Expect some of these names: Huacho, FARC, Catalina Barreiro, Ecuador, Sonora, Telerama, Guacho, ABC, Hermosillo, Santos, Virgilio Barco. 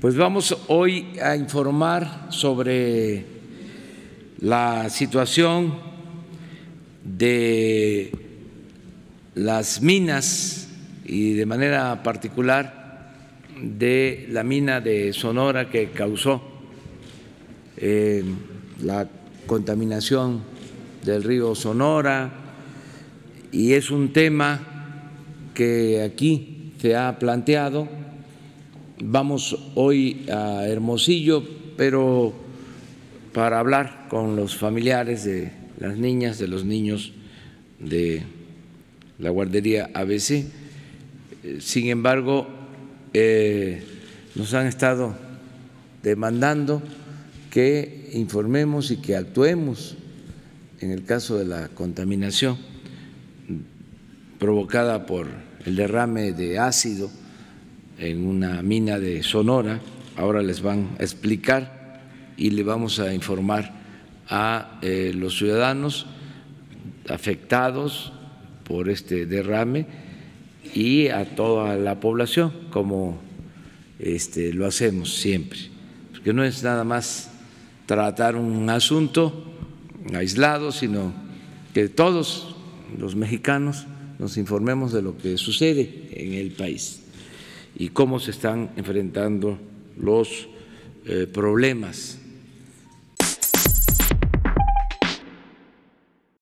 Pues vamos hoy a informar sobre la situación de las minas y de manera particular de la mina de Sonora que causó la contaminación del río Sonora, y es un tema que aquí se ha planteado. Vamos hoy a Hermosillo, pero para hablar con los familiares de las niñas, de los niños de la guardería ABC. Sin embargo, nos han estado demandando que informemos y que actuemos en el caso de la contaminación provocada por el derrame de ácido en una mina de Sonora. Ahora les van a explicar y le vamos a informar a los ciudadanos afectados por este derrame y a toda la población, como lo hacemos siempre, porque no es nada más tratar un asunto aislado, sino que todos los mexicanos nos informemos de lo que sucede en el país y cómo se están enfrentando los problemas